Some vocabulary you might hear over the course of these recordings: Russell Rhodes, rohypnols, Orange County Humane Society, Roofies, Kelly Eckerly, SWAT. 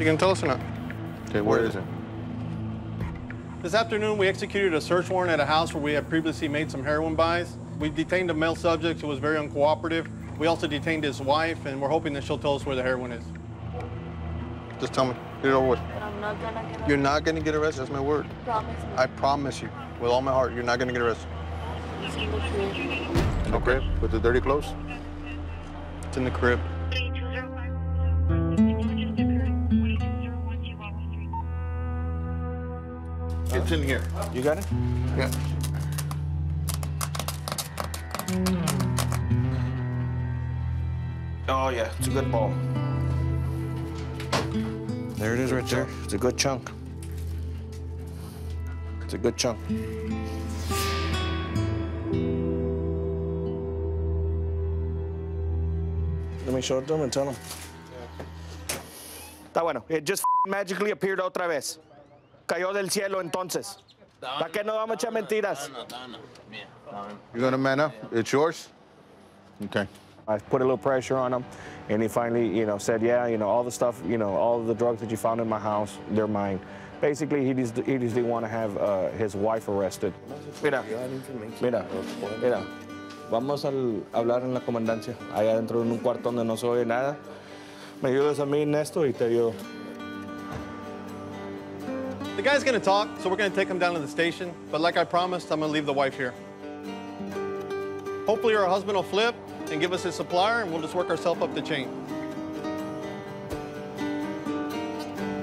You gonna tell us or not? Okay, where is it? This afternoon, we executed a search warrant at a house where we had previously made some heroin buys. We detained a male subject who was very uncooperative. We also detained his wife, and we're hoping that she'll tell us where the heroin is. Just tell me. Get it over with. I'm not gonna get arrested. You're not gonna get arrested. That's my word. Promise me. I promise you, with all my heart, you're not gonna get arrested. In the crib with the dirty clothes? It's in the crib. It's in here. You got it? Yeah. Oh, yeah, it's a good ball. There it is right there. It's a good chunk. It's a good chunk. Let me show it to him and tell him. Está bueno. It just magically appeared otra vez. Cayó del cielo entonces. ¿Para qué no vamos a echar mentiras? You're gonna man up? It's yours? Okay. I put a little pressure on him, and he finally, said, yeah, all the stuff, all the drugs that you found in my house, they're mine. Basically, he just didn't want to have his wife arrested. Mira, mira, mira. Vamos a hablar en la comandancia. Allá dentro en un cuarto donde no se oye nada. Me ayudas a mí en esto y te ayudo. The guy's going to talk, so we're going to take him down to the station. But like I promised, I'm going to leave the wife here. Hopefully, her husband will flip and give us his supplier, and we'll just work ourselves up the chain.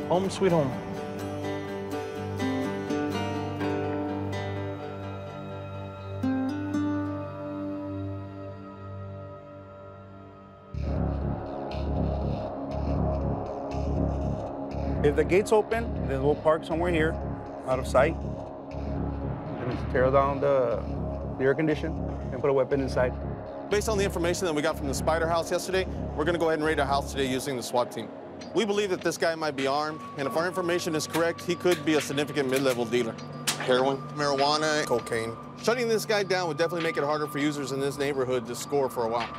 Home sweet home. If the gate's open, then we'll park somewhere here, out of sight. And just tear down the air condition and put a weapon inside. Based on the information that we got from the Spider House yesterday, we're going to go ahead and raid our house today using the SWAT team. We believe that this guy might be armed, and if our information is correct, he could be a significant mid-level dealer. Heroin, marijuana, cocaine. Shutting this guy down would definitely make it harder for users in this neighborhood to score for a while.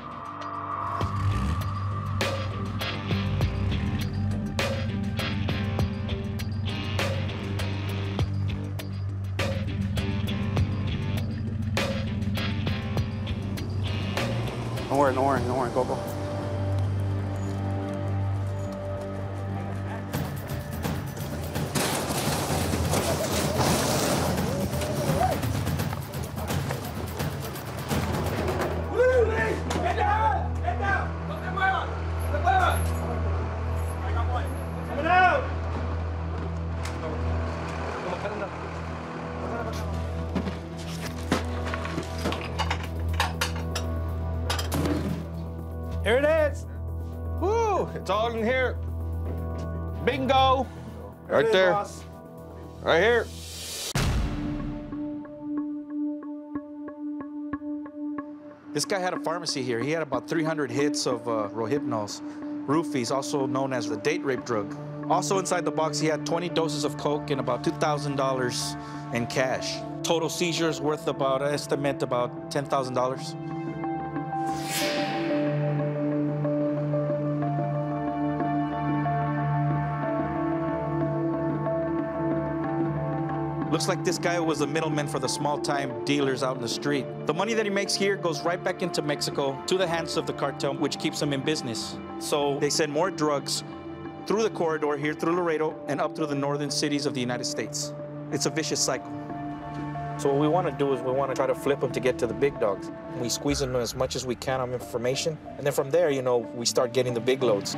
Don't worry, go. Here it is. Woo, it's all in here. Bingo. Right there. Right here. This guy had a pharmacy here. He had about 300 hits of rohypnols, roofies, also known as the date rape drug. Also inside the box, he had 20 doses of coke and about $2,000 in cash. Total seizures worth about, estimate about $10,000. Looks like this guy was a middleman for the small-time dealers out in the street. The money that he makes here goes right back into Mexico to the hands of the cartel, which keeps him in business. So they send more drugs through the corridor here, through Laredo, and up through the northern cities of the United States. It's a vicious cycle. So what we want to do is we want to try to flip him to get to the big dogs. We squeeze him as much as we can on information, and then from there, we start getting the big loads.